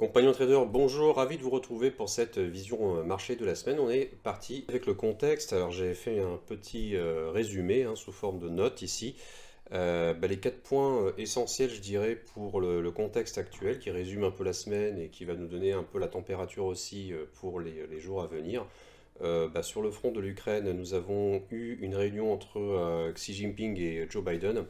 Compagnons traders, bonjour, ravi de vous retrouver pour cette vision marché de la semaine. On est parti avec le contexte. Alors j'ai fait un petit résumé sous forme de notes ici. Les 4 points essentiels, je dirais, pour le contexte actuel qui résume un peu la semaine et qui va nous donner un peu la température aussi pour les jours à venir. Sur le front de l'Ukraine, nous avons eu une réunion entre Xi Jinping et Joe Biden.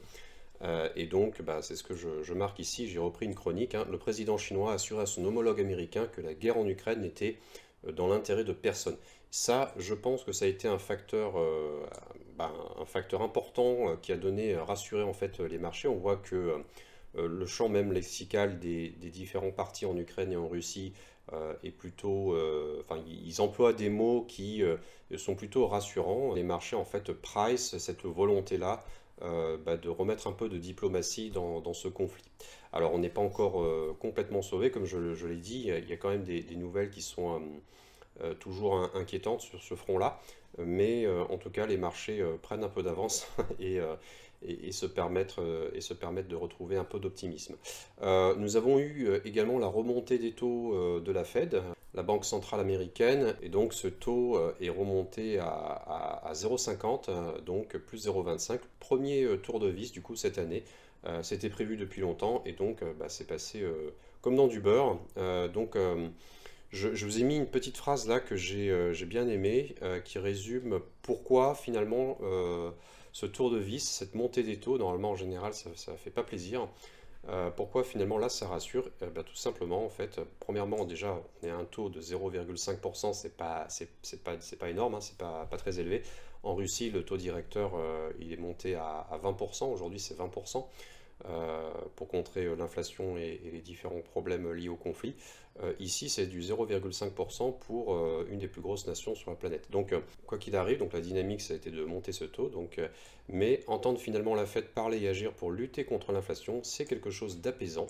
Et donc, c'est ce que je marque ici, j'ai repris une chronique. Le président chinois assure à son homologue américain que la guerre en Ukraine n'était dans l'intérêt de personne. Ça, je pense que ça a été un facteur important qui a rassuré en fait les marchés. On voit que le champ même lexical des différents partis en Ukraine et en Russie est plutôt... ils emploient des mots qui sont plutôt rassurants. Les marchés, en fait, price cette volonté-là de remettre un peu de diplomatie dans ce conflit. Alors on n'est pas encore complètement sauvé, comme je l'ai dit, il y a quand même des nouvelles qui sont toujours inquiétantes sur ce front-là, mais en tout cas les marchés prennent un peu d'avance et se permettent de retrouver un peu d'optimisme. Nous avons eu également la remontée des taux de la Fed, la banque centrale américaine, et donc ce taux est remonté à 0,50, donc plus 0,25, premier tour de vis du coup cette année. C'était prévu depuis longtemps et donc c'est passé comme dans du beurre. Je vous ai mis une petite phrase là que j'ai bien aimée, qui résume pourquoi finalement ce tour de vis, cette montée des taux, normalement en général ça fait pas plaisir. Pourquoi finalement là ça rassure? Tout simplement en fait, premièrement déjà on est à un taux de 0,5%, c'est pas énorme, c'est pas très élevé. En Russie le taux directeur il est monté à 20%, aujourd'hui c'est 20% pour contrer l'inflation et les différents problèmes liés au conflit. Ici c'est du 0,5% pour une des plus grosses nations sur la planète. Donc quoi qu'il arrive, donc la dynamique ça a été de monter ce taux, donc, mais entendre finalement la Fed parler et agir pour lutter contre l'inflation, c'est quelque chose d'apaisant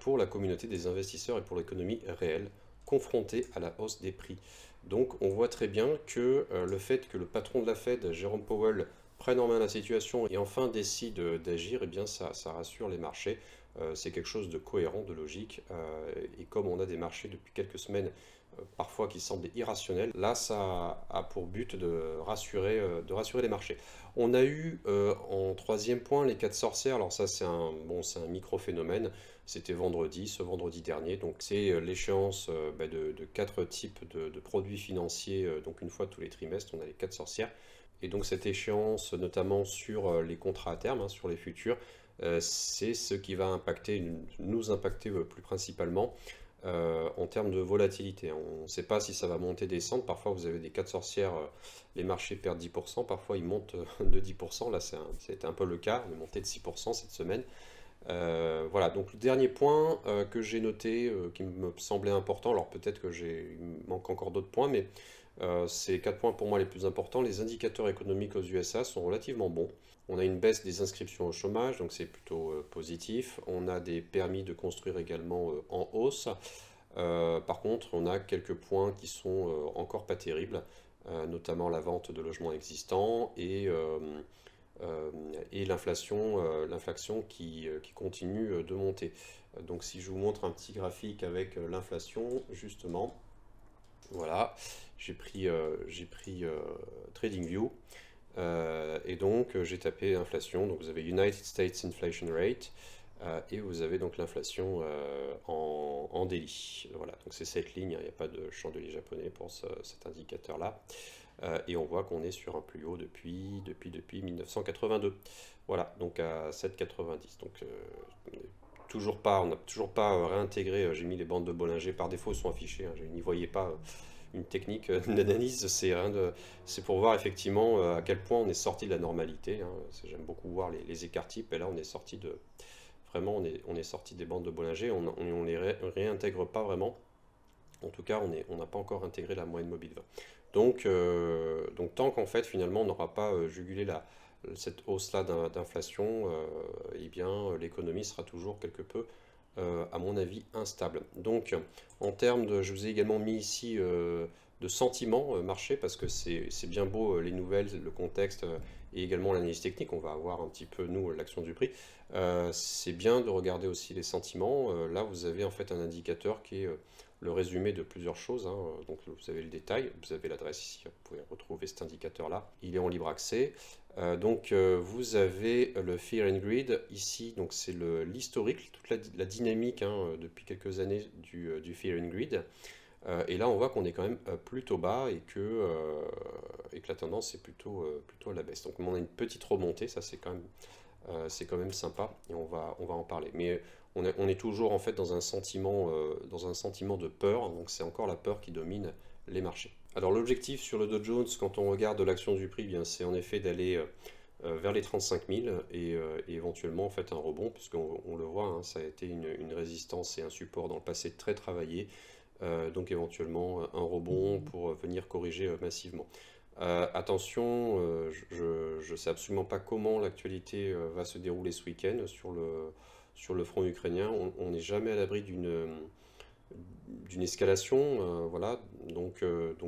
pour la communauté des investisseurs et pour l'économie réelle confrontée à la hausse des prix. Donc on voit très bien que le fait que le patron de la Fed, Jérôme Powell, prennent en main la situation et enfin décident d'agir, et bien ça rassure les marchés. C'est quelque chose de cohérent, de logique, et comme on a des marchés depuis quelques semaines parfois qui semblent irrationnels, là ça a pour but de rassurer les marchés. On a eu en troisième point les 4 sorcières. Alors ça c'est un micro-phénomène, c'était ce vendredi dernier, donc c'est l'échéance de 4 types de produits financiers, donc une fois tous les trimestres on a les 4 sorcières. Et donc cette échéance, notamment sur les contrats à terme, sur les futurs, c'est ce qui va nous impacter plus principalement en termes de volatilité. On ne sait pas si ça va monter, descendre. Parfois vous avez des 4 sorcières, les marchés perdent 10%, parfois ils montent de 10%. Là c'était un peu le cas, on est monté de 6% cette semaine. Voilà, donc le dernier point que j'ai noté, qui me semblait important, alors peut-être que il manque encore d'autres points, mais... ces 4 points pour moi les plus importants. Les indicateurs économiques aux USA sont relativement bons. On a une baisse des inscriptions au chômage, donc c'est plutôt positif. On a des permis de construire également en hausse. Par contre, on a quelques points qui sont encore pas terribles, notamment la vente de logements existants et l'inflation qui continue de monter. Donc si je vous montre un petit graphique avec l'inflation, justement, voilà, j'ai pris Trading View et donc j'ai tapé inflation. Donc vous avez United States Inflation Rate et vous avez donc l'inflation en daily. Voilà, donc c'est cette ligne, il n'y a pas de chandelier japonais pour cet indicateur-là. Et on voit qu'on est sur un plus haut depuis 1982. Voilà, donc à 7,90. Donc on n'a toujours pas réintégré, j'ai mis les bandes de Bollinger, par défaut elles sont affichées, je n'y voyais pas une technique d'analyse, c'est pour voir effectivement à quel point on est sorti de la normalité. J'aime beaucoup voir les écarts types, et là on est sorti on est sorti des bandes de Bollinger, on les réintègre pas vraiment, en tout cas on n'a pas encore intégré la moyenne mobile 20. Donc tant qu'en fait finalement on n'aura pas jugulé cette hausse-là d'inflation, eh bien l'économie sera toujours quelque peu, à mon avis, instable. Donc, en termes de... Je vous ai également mis ici de sentiments marché, parce que c'est bien beau les nouvelles, le contexte et également l'analyse technique, on va avoir un petit peu, nous, l'action du prix. C'est bien de regarder aussi les sentiments. Là, vous avez en fait un indicateur qui est le résumé de plusieurs choses. Hein. Donc, vous avez le détail, vous avez l'adresse ici, vous pouvez retrouver cet indicateur-là. Il est en libre accès. Vous avez le Fear and Greed ici, donc c'est l'historique, toute la dynamique depuis quelques années du Fear and Greed. Et là, on voit qu'on est quand même plutôt bas et que la tendance est plutôt à la baisse. Donc, on a une petite remontée, ça c'est quand même sympa et on va en parler. Mais on est toujours en fait dans un sentiment de peur, donc c'est encore la peur qui domine les marchés. Alors, l'objectif sur le Dow Jones, quand on regarde l'action du prix, bien c'est en effet d'aller vers les 35 000 et éventuellement en fait un rebond, puisqu'on le voit, ça a été une résistance et un support dans le passé très travaillé. Donc éventuellement un rebond pour venir corriger massivement. Attention, je ne sais absolument pas comment l'actualité va se dérouler ce week-end sur le front ukrainien. On n'est jamais à l'abri d'une escalation, voilà. Donc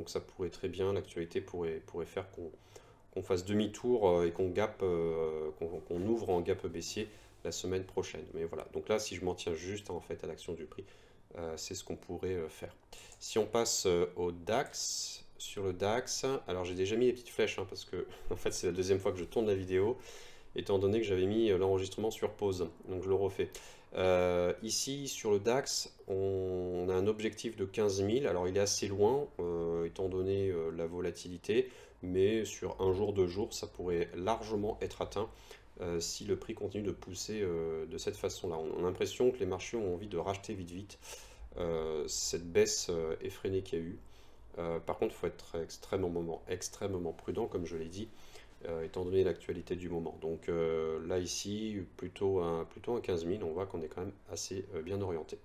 ça pourrait très bien, l'actualité pourrait faire qu'on fasse demi-tour et qu'on ouvre en gap baissier la semaine prochaine. Mais voilà. Donc là, si je m'en tiens juste en fait à l'action du prix, c'est ce qu'on pourrait faire. Si on passe au DAX, sur le DAX, alors j'ai déjà mis les petites flèches parce que en fait c'est la deuxième fois que je tourne la vidéo, étant donné que j'avais mis l'enregistrement sur pause, donc je le refais. Ici sur le DAX, on a un objectif de 15 000, alors il est assez loin étant donné la volatilité, mais sur un jour, deux jours, ça pourrait largement être atteint. Si le prix continue de pousser de cette façon-là. On a l'impression que les marchés ont envie de racheter vite cette baisse effrénée qu'il y a eu. Par contre, il faut être extrêmement prudent, comme je l'ai dit, étant donné l'actualité du moment. Donc là, ici, plutôt un 15 000, on voit qu'on est quand même assez bien orienté.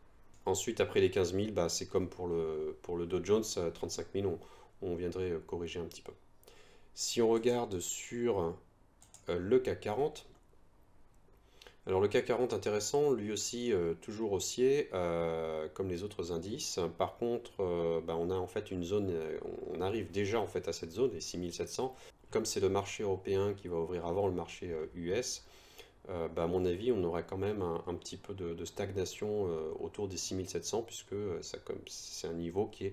Ensuite, après les 15 000, c'est comme pour le Dow Jones, 35 000, on viendrait corriger un petit peu. Si on regarde sur le CAC 40. Alors le CAC 40 intéressant, lui aussi toujours haussier comme les autres indices. Par contre, on a en fait une zone, on arrive déjà en fait à cette zone, les 6700. Comme c'est le marché européen qui va ouvrir avant le marché US, à mon avis, on aura quand même un petit peu de stagnation autour des 6700 puisque c'est un niveau qui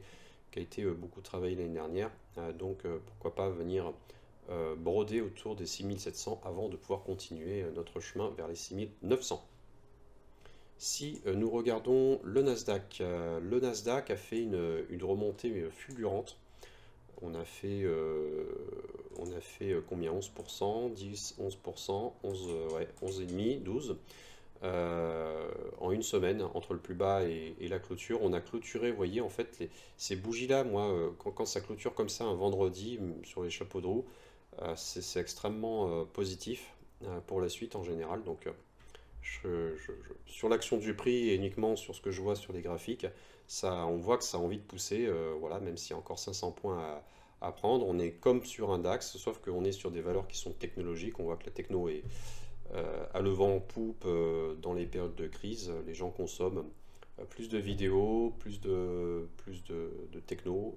a été beaucoup travaillé l'année dernière. Donc pourquoi pas venir broder autour des 6700 avant de pouvoir continuer notre chemin vers les 6900. Si nous regardons le Nasdaq a fait une remontée fulgurante. On a fait combien, 11%, 10, 11%, 11, ouais, 11,5, 12 en une semaine entre le plus bas et la clôture. On a clôturé, vous voyez en fait ces bougies là, moi quand ça clôture comme ça un vendredi sur les chapeaux de roue, c'est extrêmement positif pour la suite en général. Donc sur l'action du prix et uniquement sur ce que je vois sur les graphiques, ça, on voit que ça a envie de pousser, voilà, même s'il y a encore 500 points à prendre. On est comme sur un DAX, sauf qu'on est sur des valeurs qui sont technologiques. On voit que la techno est à le vent en poupe dans les périodes de crise. Les gens consomment plus de vidéos, plus de techno.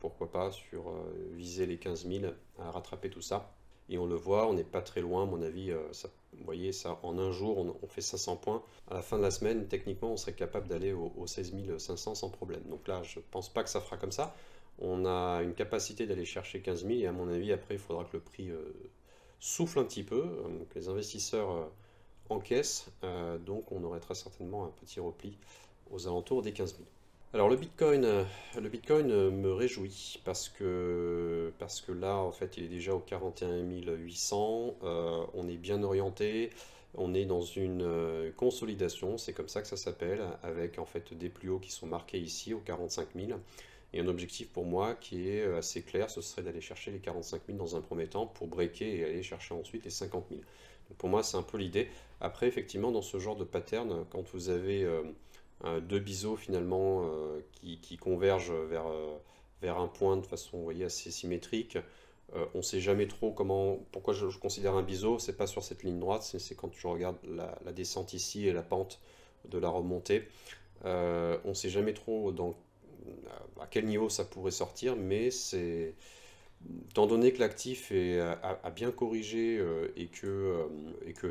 Pourquoi pas sur viser les 15 000 à rattraper tout ça. Et on le voit, on n'est pas très loin, à mon avis. Vous voyez, ça, en un jour, on fait 500 points. À la fin de la semaine, techniquement, on serait capable d'aller au 16 500 sans problème. Donc là, je ne pense pas que ça fera comme ça. On a une capacité d'aller chercher 15 000 et à mon avis, après, il faudra que le prix souffle un petit peu. Donc les investisseurs encaissent. Donc on aurait très certainement un petit repli aux alentours des 15 000. Alors le Bitcoin me réjouit parce que là en fait il est déjà au 41 800, on est bien orienté, on est dans une consolidation, c'est comme ça que ça s'appelle, avec en fait des plus hauts qui sont marqués ici au 45 000 et un objectif pour moi qui est assez clair, ce serait d'aller chercher les 45 000 dans un premier temps pour breaker et aller chercher ensuite les 50 000. Donc pour moi c'est un peu l'idée. Après effectivement dans ce genre de pattern quand vous avez deux biseaux finalement qui convergent vers un point de façon, vous voyez, assez symétrique. On ne sait jamais trop comment, pourquoi je considère un biseau, c'est pas sur cette ligne droite, c'est quand je regarde la descente ici et la pente de la remontée. On ne sait jamais trop à quel niveau ça pourrait sortir, mais c'est étant donné que l'actif a bien corrigé et que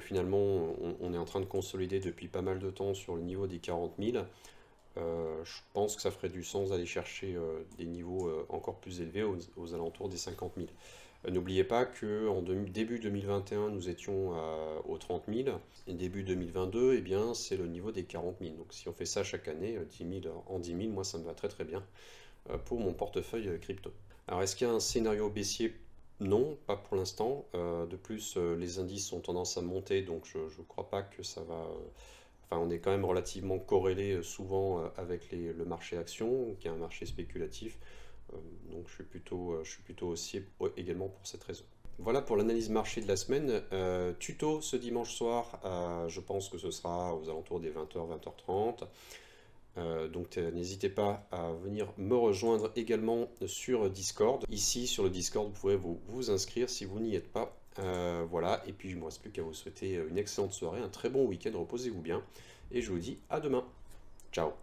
finalement on est en train de consolider depuis pas mal de temps sur le niveau des 40 000, je pense que ça ferait du sens d'aller chercher des niveaux encore plus élevés aux alentours des 50 000. N'oubliez pas qu'en début 2021, nous étions aux 30 000. Et début 2022, eh bien, c'est le niveau des 40 000. Donc si on fait ça chaque année, 10 000 en 10 000, moi ça me va très très bien pour mon portefeuille crypto. Alors est-ce qu'il y a un scénario baissier? Non, pas pour l'instant. De plus, les indices ont tendance à monter, donc je ne crois pas que ça va... Enfin, on est quand même relativement corrélé souvent avec le marché action, qui est un marché spéculatif. Donc je suis plutôt haussier également pour cette raison. Voilà pour l'analyse marché de la semaine. Tuto ce dimanche soir, je pense que ce sera aux alentours des 20h, 20h30. Donc n'hésitez pas à venir me rejoindre également sur Discord. Ici sur le Discord, vous pouvez vous inscrire si vous n'y êtes pas. Voilà, et puis il ne me reste plus qu'à vous souhaiter une excellente soirée, un très bon week-end, reposez-vous bien. Et je vous dis à demain. Ciao.